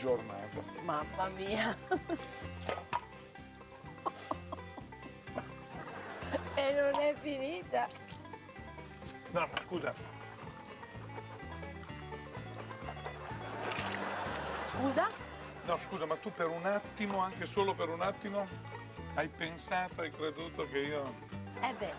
giornata. Mamma mia! E non è finita! No, ma scusa! Scusa? No, scusa, ma tu per un attimo, anche solo per un attimo, hai pensato, hai creduto che io... Eh beh,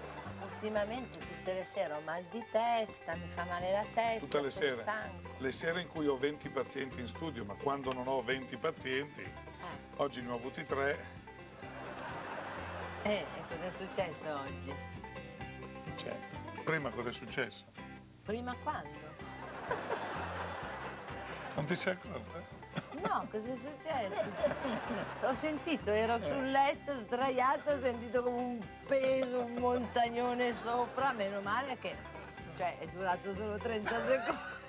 ultimamente tutte le sere ho mal di testa, mi fa male la testa, tutte le sere? Stanco. Le sere in cui ho 20 pazienti in studio, ma quando non ho 20 pazienti, oggi ne ho avuti 3. E cosa è successo oggi? Cioè, prima cosa è successo? Prima quando? Non ti sei accorta? No, cos'è successo? Ho sentito, ero sul letto sdraiato, ho sentito come un peso, un montagnone sopra, meno male che, cioè, è durato solo 30 secondi.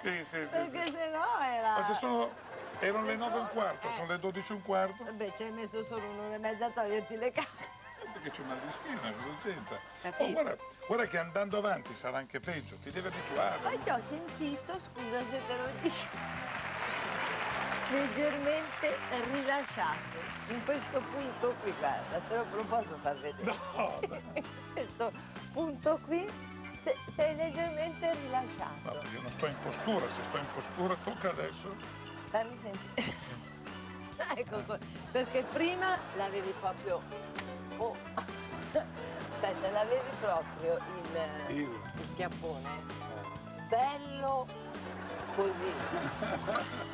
Sì, sì, sì. Perché sì. Se no era... Ma se sono... erano le 9:15, sono le 12:15. Vabbè, ci hai messo solo un'ora e mezza a toglierti le carte. Che c'è una distina, cosa c'entra? Oh, guarda, guarda che andando avanti sarà anche peggio, ti devi abituare. Ma ti ho sentito, scusa se te lo dico, leggermente rilasciato. In questo punto qui, guarda, te lo posso far vedere. No, no. In questo punto qui sei leggermente rilasciato. No, io non sto in postura, se sto in postura tocca adesso. Fammi sentire. Ecco, perché prima l'avevi proprio... Oh, aspetta, l'avevi proprio il chiappone, bello così.